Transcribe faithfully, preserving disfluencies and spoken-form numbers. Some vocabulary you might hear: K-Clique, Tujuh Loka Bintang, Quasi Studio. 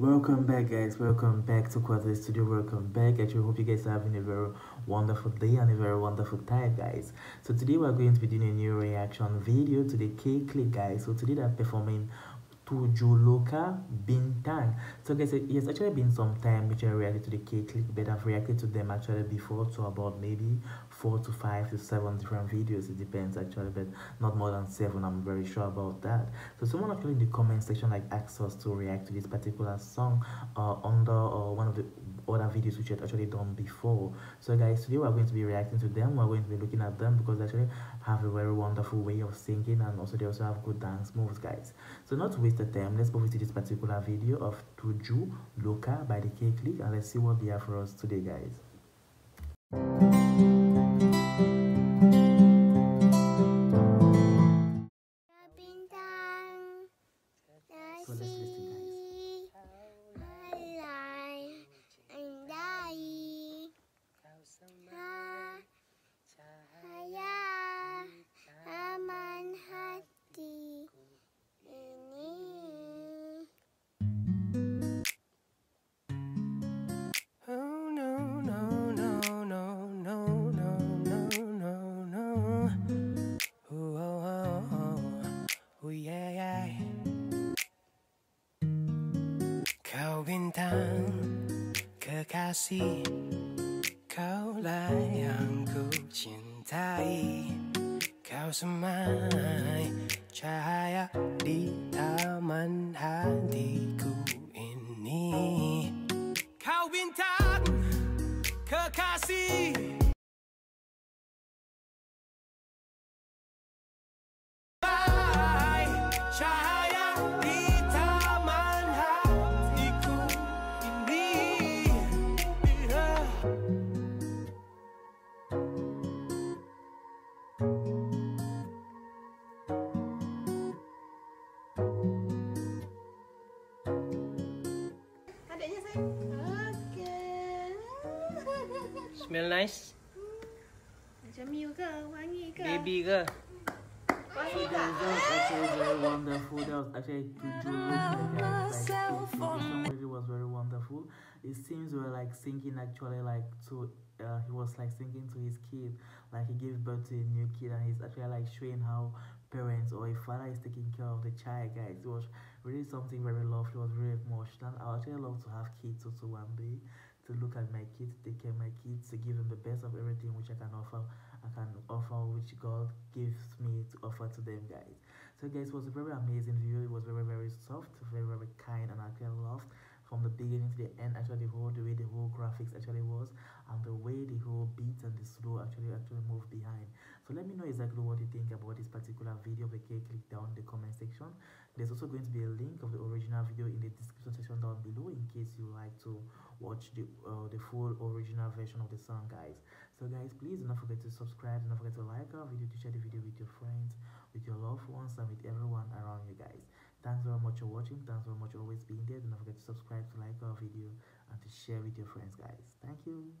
Welcome back, guys. Welcome back to Quasi Studio. Welcome back. I sure hope you guys are having a very wonderful day and a very wonderful time, guys. So today we are going to be doing a new reaction video to the K-Clique, guys. So today they are performing Tujuh Loka Bintang. So guys, it has actually been some time which I reacted to the K-Clique, but I've reacted to them actually before to about maybe four to five to seven different videos. It depends actually, but not more than seven. I'm very sure about that. So someone actually in the comment section like asked us to react to this particular song uh, under uh, one of the other videos which I had actually done before. So guys, today we're going to be reacting to them. We're going to be looking at them because they actually have a very wonderful way of singing, and also they also have good dance moves, guys. So not waste the time, let's move to this particular video of Tujuh Loka by the K-Clique, and let's see what they have for us today, guys. So let's listen, guys. Kau bintang kekasih, kaulah yang ku cintai. Kau semai cahaya di taman hatiku ini. Kau bintang kekasih, cahaya. Smell nice? Macam you ke? Wangi ke? Baby ke? So guys, that was actually very wonderful. That was actually Tujuh Loka, guys. Like, the song really was very wonderful. It seems we were like singing actually like to, uh, he was like singing to his kid. Like he gave birth to a new kid, and he's actually like showing how parents or a father is taking care of the child, guys. It was really something very lovely. It was really emotional. I actually love to have kids also one day, to look at my kids, take care of my kids, to give them the best of everything which I can offer. I can offer which God gives me to offer to them, guys. So guys, it was a very amazing video. It was very, very soft, very, very kind, and I actually loved from the beginning to the end. Actually, the whole the way the whole graphics actually was, and the way the whole beats and the slow actually actually moved behind. So let me know exactly what you think about this particular video of the K-Clique down in the comment section. There's also going to be a link of the original video in the description section down below in case you like to watch the uh, the full original version of the song, guys. So guys, please do not forget to subscribe, do not forget to like our video, to share the video with your friends, with your loved ones, and with everyone around you, guys. Thanks very much for watching. Thanks very much for always being there. Do not forget to subscribe, to like our video, and to share with your friends, guys. Thank you.